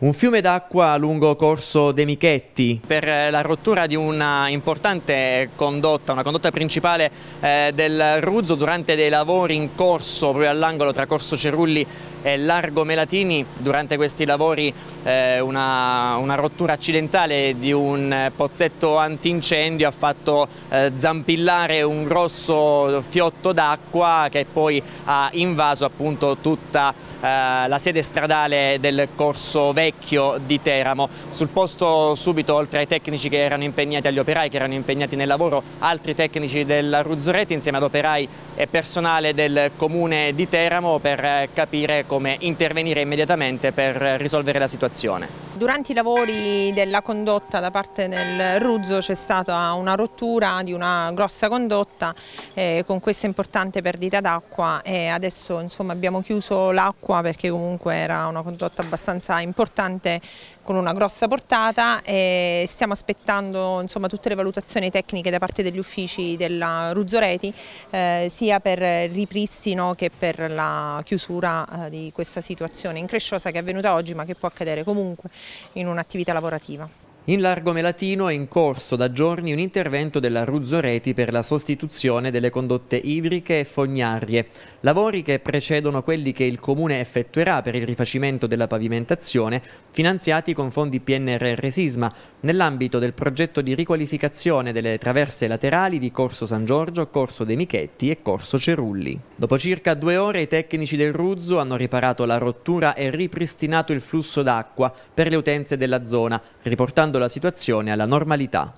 Un fiume d'acqua lungo Corso De Michetti per la rottura di una importante condotta, una condotta principale del Ruzzo durante dei lavori in corso proprio all'angolo tra Corso Cerulli e Largo Melatini. Durante questi lavori una rottura accidentale di un pozzetto antincendio ha fatto zampillare un grosso fiotto d'acqua che poi ha invaso appunto tutta la sede stradale del Corso Vecchio di Teramo. Sul posto subito, oltre ai tecnici che erano impegnati, agli operai che erano impegnati nel lavoro, altri tecnici della Ruzzo Reti insieme ad operai e personale del comune di Teramo per capire come intervenire immediatamente per risolvere la situazione. Durante i lavori della condotta da parte del Ruzzo c'è stata una rottura di una grossa condotta con questa importante perdita d'acqua e adesso insomma abbiamo chiuso l'acqua perché comunque era una condotta abbastanza importante con una grossa portata e stiamo aspettando insomma tutte le valutazioni tecniche da parte degli uffici della Ruzzo Reti sia per il ripristino che per la chiusura di questa situazione incresciosa che è avvenuta oggi ma che può accadere comunque in un'attività lavorativa. In Largo Melatino è in corso da giorni un intervento della Ruzzo Reti per la sostituzione delle condotte idriche e fognarie, lavori che precedono quelli che il Comune effettuerà per il rifacimento della pavimentazione, finanziati con fondi PNRR Sisma, nell'ambito del progetto di riqualificazione delle traverse laterali di Corso San Giorgio, Corso De Michetti e Corso Cerulli. Dopo circa 2 ore i tecnici del Ruzzo hanno riparato la rottura e ripristinato il flusso d'acqua per le utenze della zona, riportando la situazione alla normalità.